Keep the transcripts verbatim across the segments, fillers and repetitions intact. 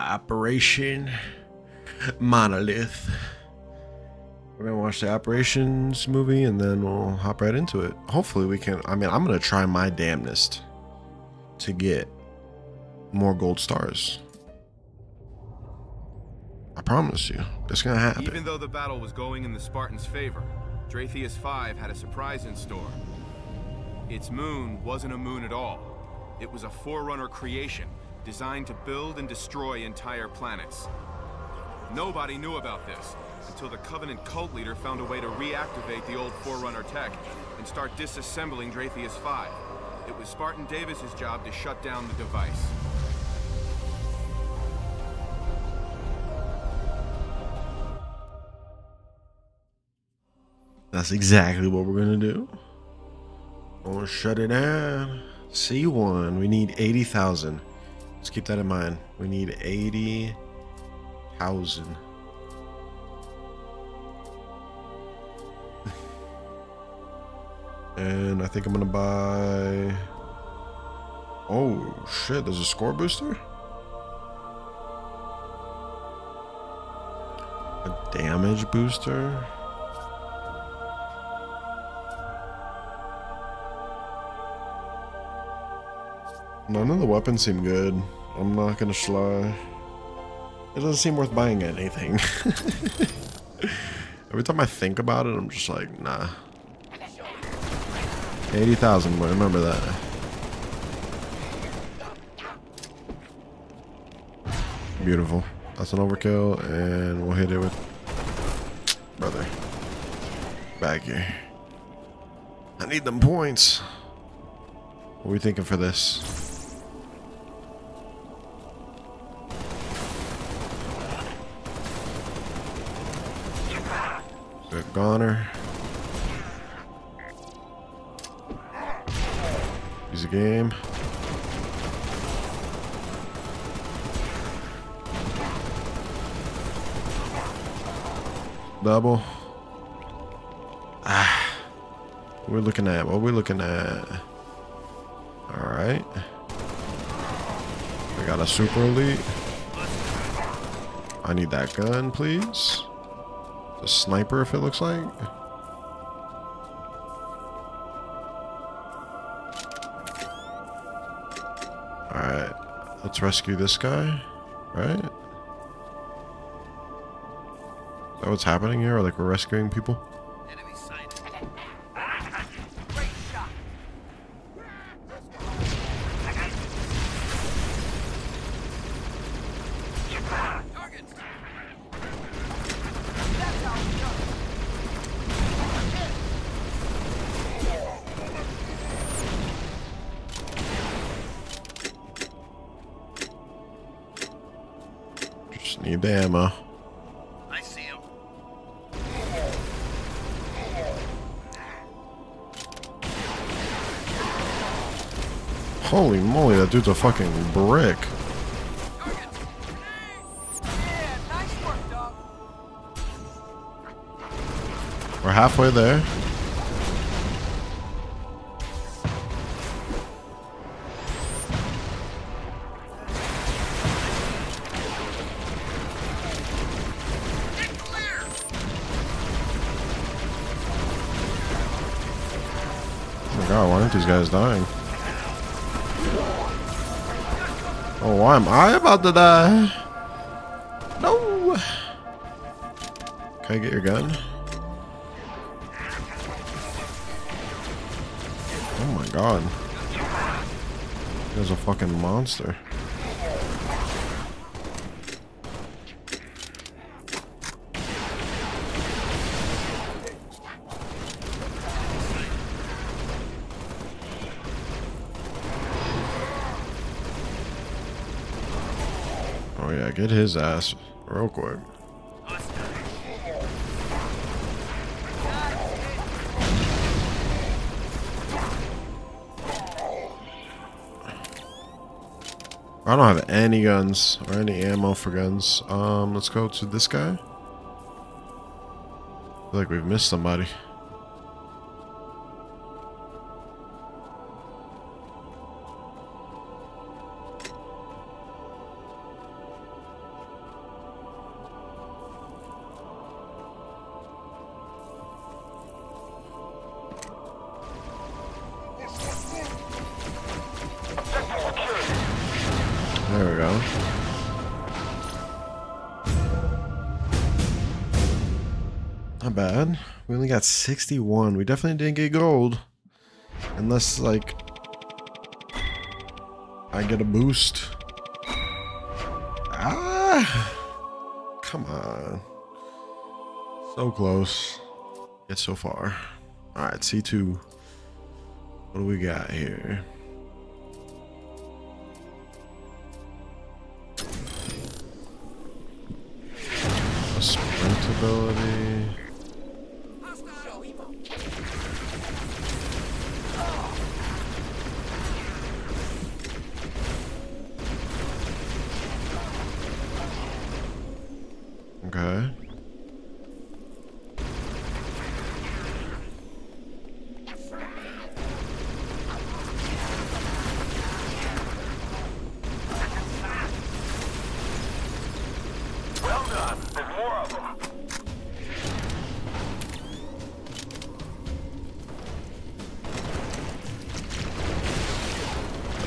Operation Monolith. We're gonna watch the Operations movie and then we'll hop right into it. Hopefully we can. I mean, I'm gonna try my damnedest to get more gold stars. I promise you, it's gonna happen. Even though the battle was going in the Spartans' favor, Draetheus five had a surprise in store. Its moon wasn't a moon at all. It was a forerunner creation designed to build and destroy entire planets. Nobody knew about this until the Covenant cult leader found a way to reactivate the old forerunner tech and start disassembling Draetheus five. It was Spartan Davis's job to shut down the device. That's exactly what we're gonna do. I'm gonna shut it down. C one, we need eighty thousand. Let's keep that in mind. We need eighty thousand. And I think I'm gonna buy... Oh shit, there's a score booster? A damage booster? None of the weapons seem good. I'm not gonna lie. It doesn't seem worth buying anything. Every time I think about it, I'm just like, nah. eighty thousand, but remember that. Beautiful. That's an overkill, and we'll hit it with... Brother. Back here. I need them points. What are we thinking for this? Goner. Easy game. Double. Ah. What are we looking at? What are we looking at? Alright. We got a super elite. I need that gun, please. A sniper, if it looks like. Alright, let's rescue this guy, right? Is that what's happening here? Or like we're rescuing people? Enemy sighted. Great shot. Targets. Just need the ammo. I see him. Holy moly, that dude's a fucking brick. We're halfway there. Oh my god, why aren't these guys dying? Oh, why am I about to die? No! Can I get your gun? Oh my god. There's a fucking monster. Oh yeah, get his ass real quick. I don't have any guns or any ammo for guns. Um, let's go to this guy. I feel like we've missed somebody. There we go. Not bad. We only got sixty-one. We definitely didn't get gold. Unless, like, I get a boost. Ah! Come on. So close. Yet so far. Alright, C two. What do we got here? A sprint ability. Okay.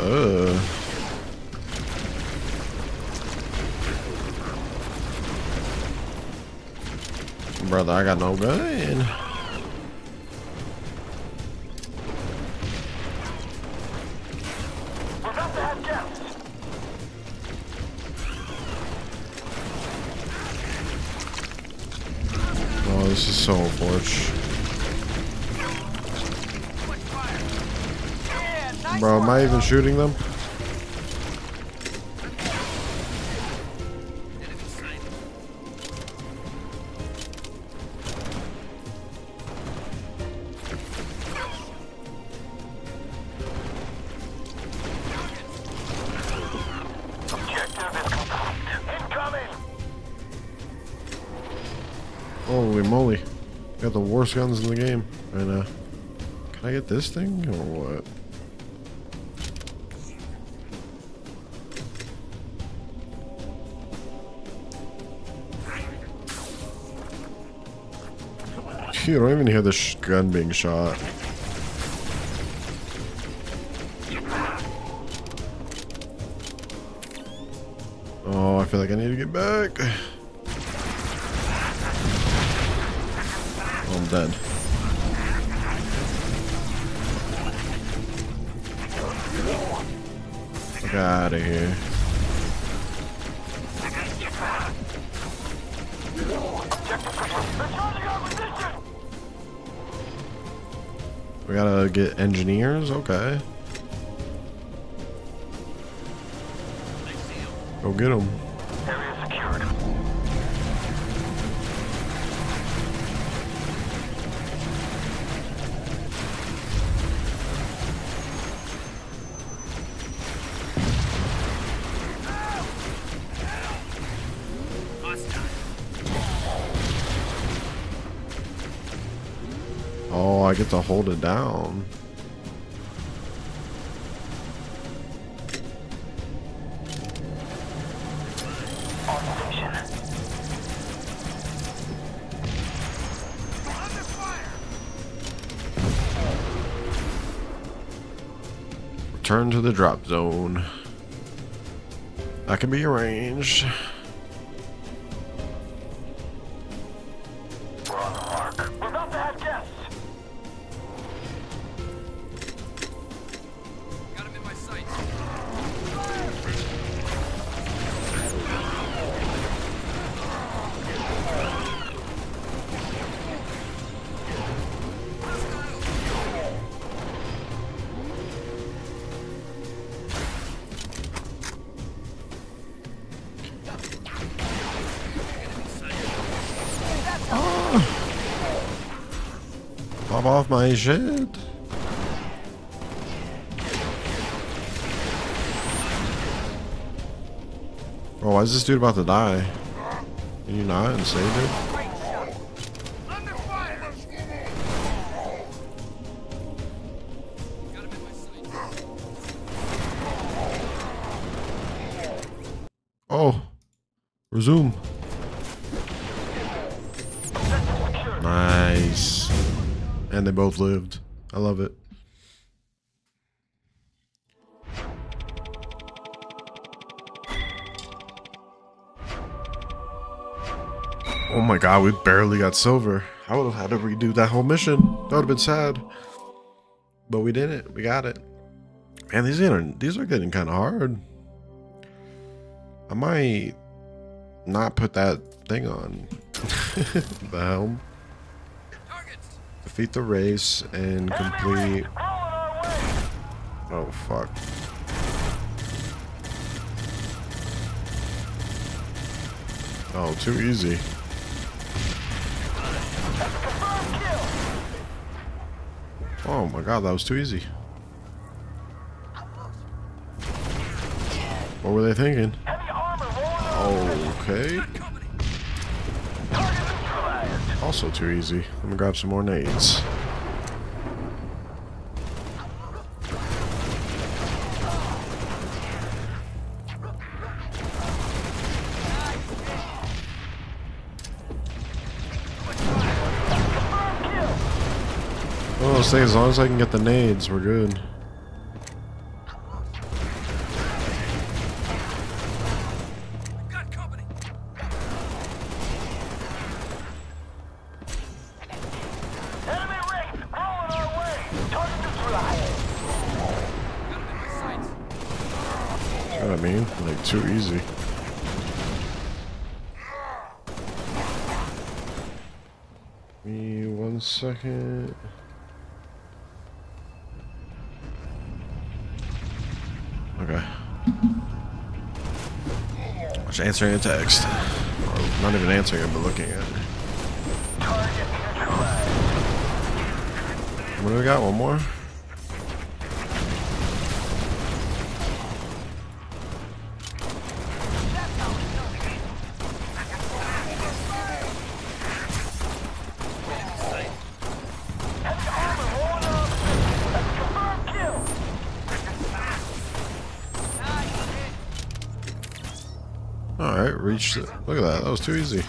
Uh. Brother, I got no gun. Oh, this is so unfortunate. Bro, am I even shooting them? Holy moly. Got the worst guns in the game right now. Can I get this thing or what? You don't even hear the sh gun being shot. Oh, I feel like I need to get back. Oh, I'm dead. Get out of here. We gotta get engineers? Okay. Go get them. Area secured. Oh, I get to hold it down. Return to the drop zone. That can be arranged. Pop off my shit. Bro, why is this dude about to die? Can you not and save it? Oh, resume. Nice. And they both lived. I love it. Oh my god, we barely got silver. I would have had to redo that whole mission. That would have been sad. But we did it. We got it. Man, these are, these are getting kind of hard. I might not put that thing on. The helm. Defeat the race and complete... Oh, fuck. Oh, too easy. Oh my god, that was too easy. What were they thinking? Okay. Also too easy. Let me grab some more nades. Say as long as I can get the nades, we're good. Got company. Enemy race, all on our way. Target destroyed. Got it, I mean, like too easy. Give me one second. Answering a text. Well, not even answering it, but looking at it. What do we got? One more? Alright, reached it. Look at that, that was too easy.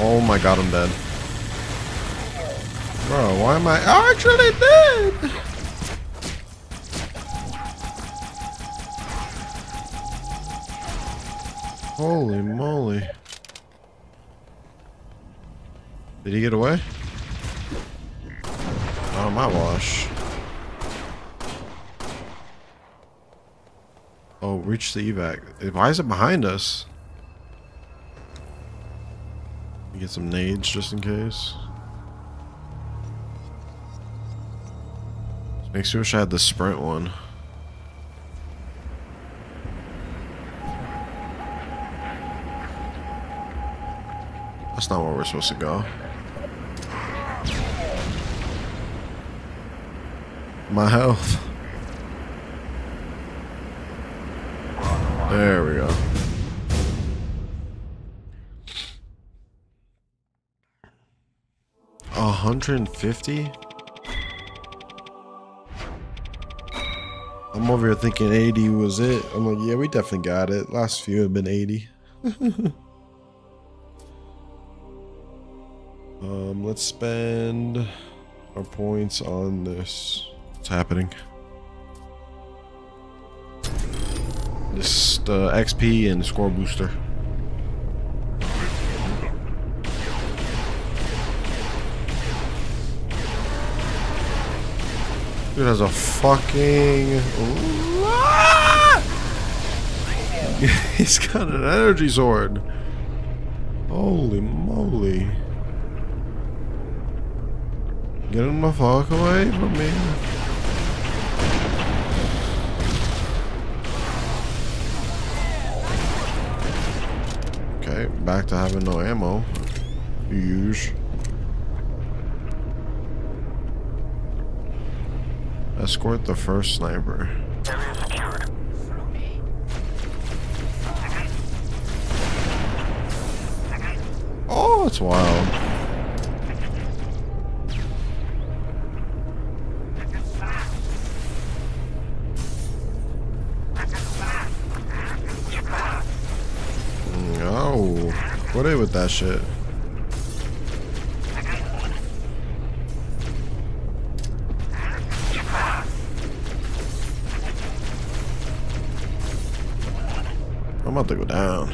Oh my god, I'm dead. Bro, why am I actually dead? Holy moly. Did he get away? Oh, my wash. Oh, reach the evac. Why is it behind us? Get some nades just in case. Makes me wish I had the sprint one. That's not where we're supposed to go. My health. There we go. A hundred and fifty? I'm over here thinking eighty was it. I'm like, yeah, we definitely got it. Last few have been eighty. Um, let's spend our points on this. What's happening? This uh, X P and score booster. Dude has a fucking... He's got an energy sword. Holy moly. Get him the fuck away from me. Okay, back to having no ammo. Huge. Escort the first sniper. Oh, that's wild. What is with that shit? I'm about to go down.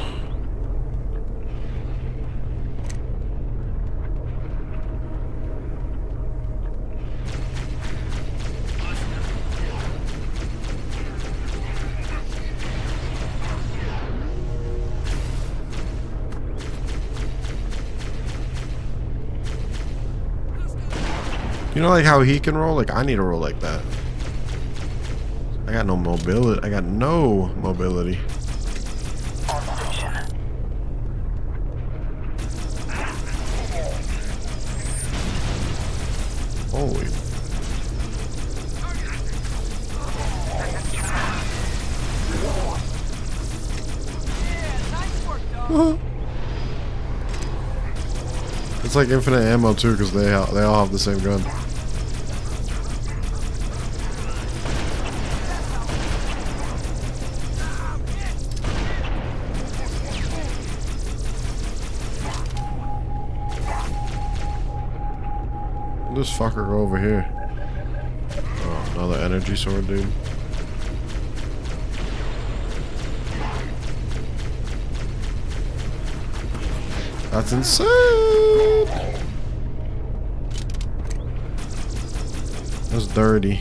You know, like how he can roll? Like, I need to roll like that. I got no mobility. I got no mobility. Holy. It's like infinite ammo too, because they ha they all have the same gun. This fucker go over here. Oh, another energy sword, dude. That's insane. That's dirty.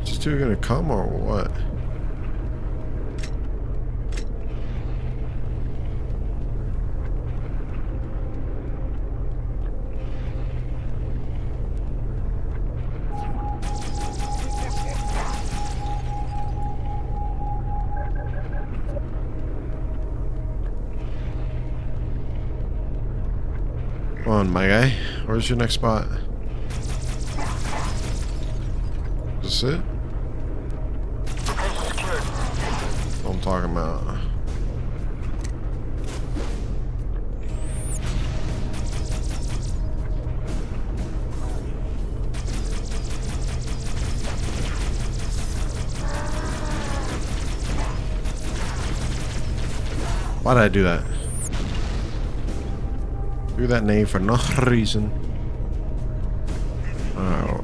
Is this dude gonna come or what? Come on, my guy. Where's your next spot? Is this it? That's what I'm talking about. Why did I do that? Do that name for no reason. Oh.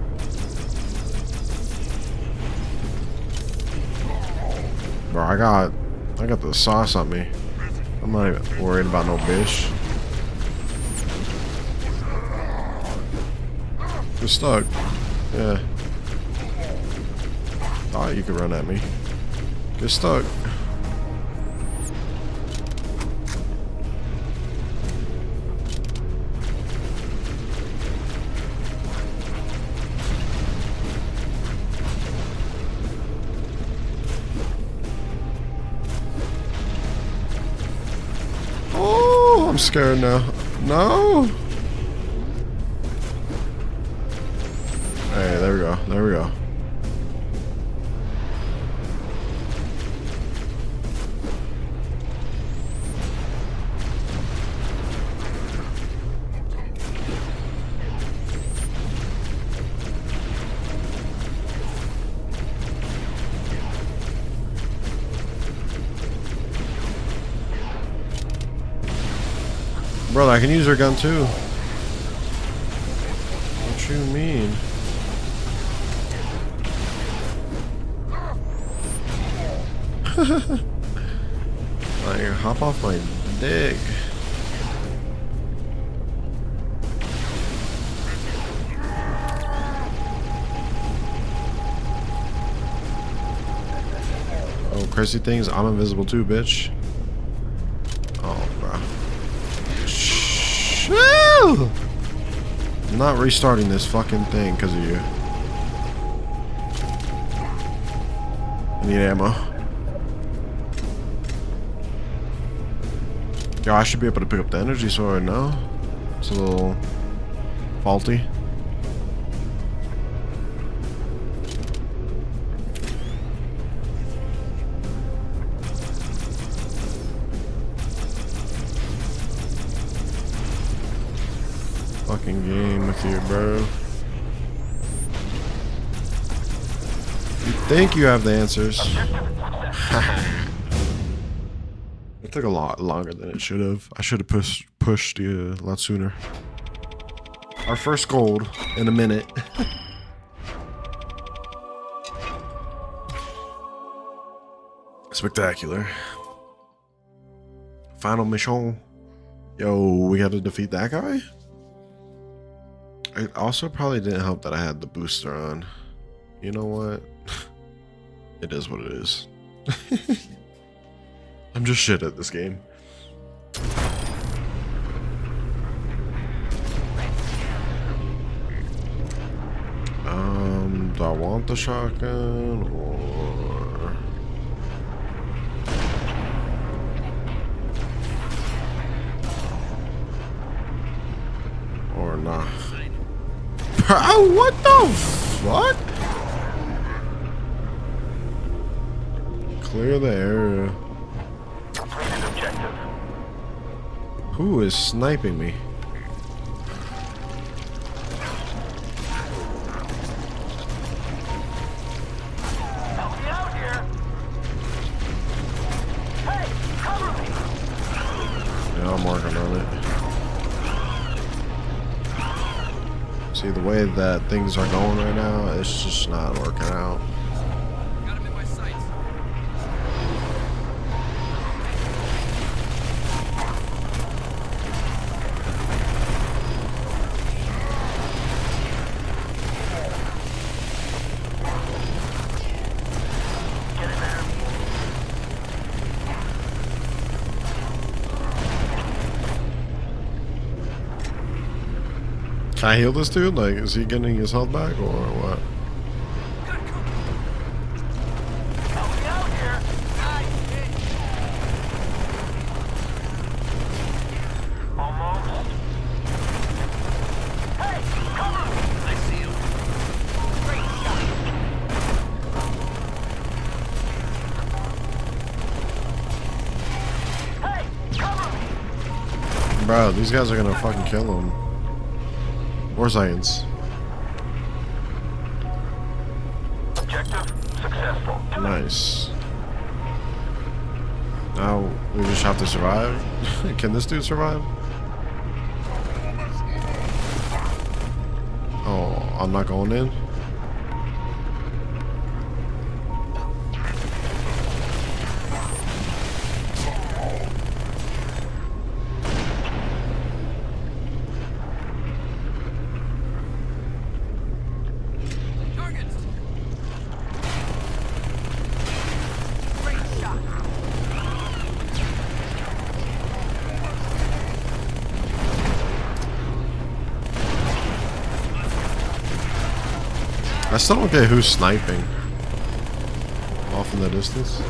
Bro, I got I got the sauce on me. I'm not even worried about no bitch. You're stuck. Yeah. Thought you could run at me. You're stuck. I'm scared now. No. Hey, there we go. There we go. Brother, I can use her gun too. What you mean? Like, hop off my dick. Oh, crazy things. I'm invisible too, bitch. Oh, bro. Woo! I'm not restarting this fucking thing because of you. I need ammo. Yo, I should be able to pick up the energy sword now. It's a little faulty. Fucking game with you, bro. You think you have the answers. It took a lot longer than it should have. I should have pushed pushed you a lot sooner. Our first gold in a minute. Spectacular. Final mission. Yo, we gotta defeat that guy? It also probably didn't help that I had the booster on. You know what? It is what it is. I'm just shit at this game. Um, do I want the shotgun or... or not? Oh, what the fuck? Clear the area. Completed objective. Who is sniping me? Help me out here. Hey, cover me. Yeah, I'm working on it. See, the way that things are going right now, it's just not working out. Can I heal this dude? Like, is he getting his health back or what? Bro, these guys are gonna fucking kill him. More science. Objective successful. Nice. Now we just have to survive. Can this dude survive? Oh, I'm not going in. I still don't get who's sniping off in the distance.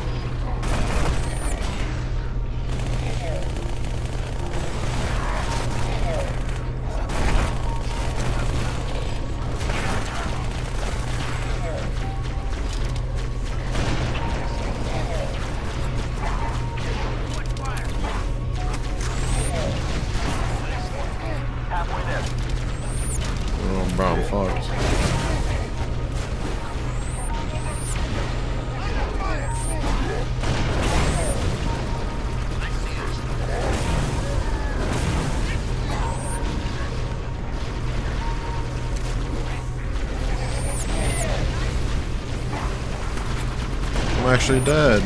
I'm actually dead.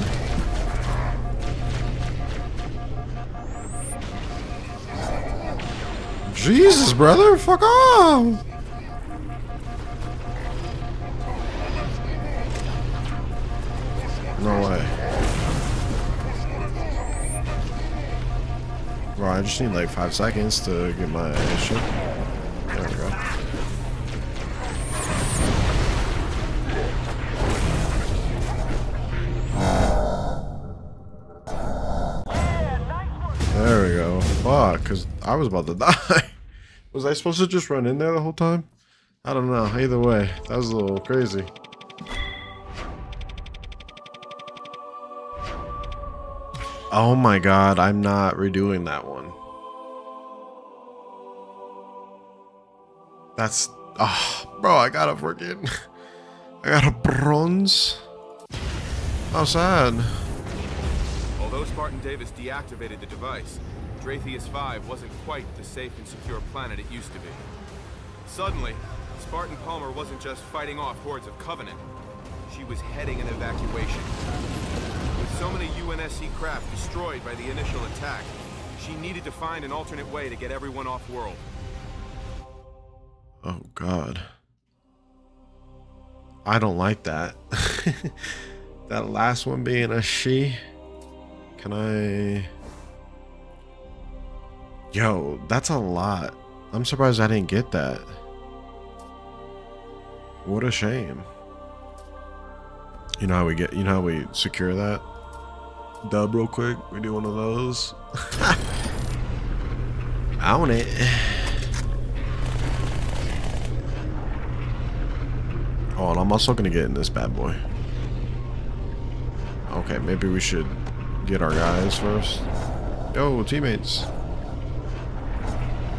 Jesus, brother, fuck off! No way. Bro, I just need like five seconds to get my shit. There we go. There we go. Fuck, because I was about to die. Was I supposed to just run in there the whole time? I don't know. Either way, that was a little crazy. Oh my god, I'm not redoing that one. That's... Oh, bro, I got a freaking... I got a bronze. How sad. Although Spartan Davis deactivated the device, Draetheus five wasn't quite the safe and secure planet it used to be. Suddenly, Spartan Palmer wasn't just fighting off hordes of Covenant. She was heading an evacuation. It was So many U N S C craft destroyed by the initial attack. She needed to find an alternate way to get everyone off world. Oh God. I don't like that. That last one being a she. Can I? Yo, that's a lot. I'm surprised I didn't get that. What a shame. You know how we get, you know how we secure that? Dub real quick. We do one of those. Own it. Oh, and I'm also gonna get in this bad boy. Okay, maybe we should get our guys first. Yo, teammates.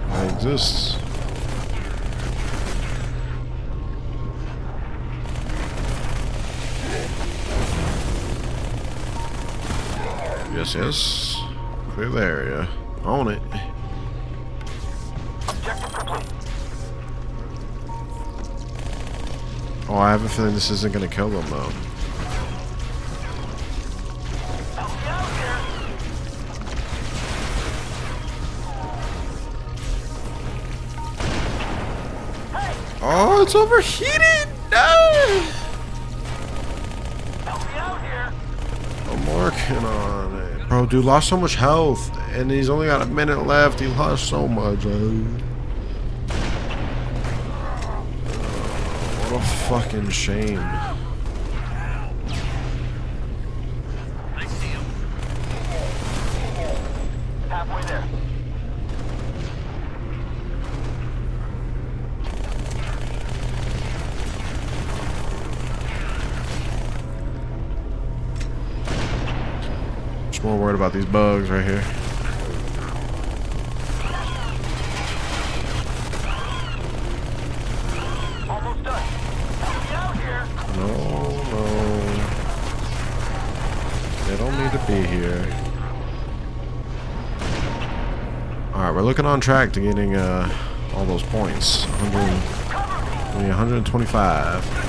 I exist. Yes, yes. Clear the area. Own it. Objective complete. Oh, I have a feeling this isn't gonna kill them though. Oh, it's overheated! No! I'm working on it. Bro, dude lost so much health, and he's only got a minute left. He lost so much, dude. What a fucking shame. I see him. Halfway there. More worried about these bugs right here. Almost done. Help me out here. No, no. They don't need to be here. Alright, we're looking on track to getting uh, all those points. one hundred, one hundred twenty-five.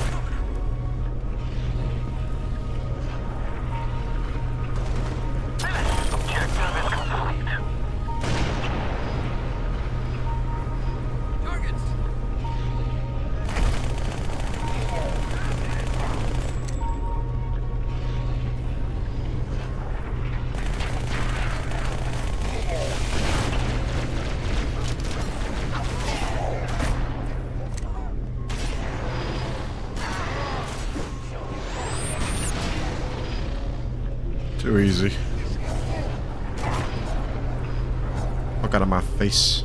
Too easy. Fuck out of my face.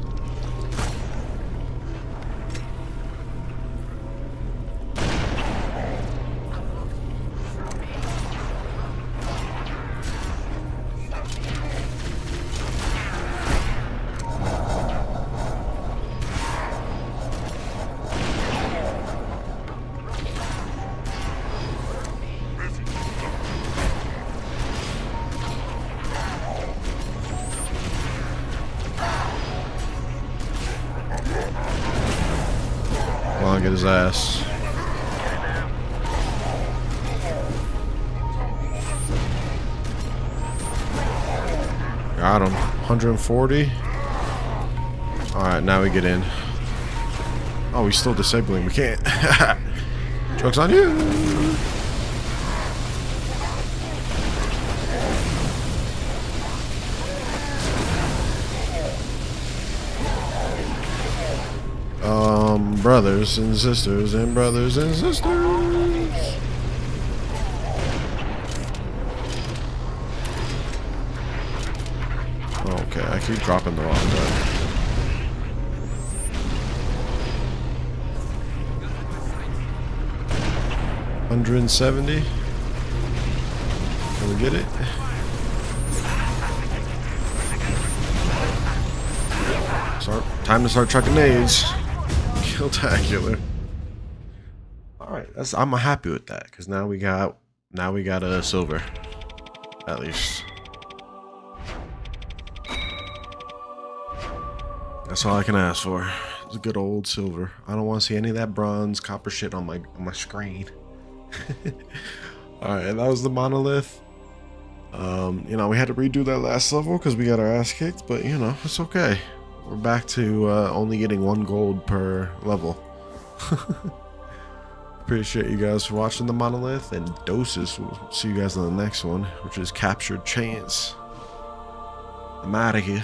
Get his ass. Got him. one hundred forty. Alright, now we get in. Oh, he's still disabling. We can't. Joke's on you. Um, brothers and sisters and brothers and sisters. Okay, I keep dropping the wrong button. one hundred seventy. Can we get it? Start, time to start trucking nades. Spectacular. All right, that's, I'm happy with that because now we got now we got a silver, at least. That's all I can ask for. It's a good old silver. I don't want to see any of that bronze, copper shit on my on my screen. All right, and that was the monolith. Um, you know, we had to redo that last level because we got our ass kicked, but you know, it's okay. We're back to uh, only getting one gold per level. Appreciate you guys for watching the Monolith and Dosis. We'll see you guys on the next one, which is Captured Chance. I'm out of here.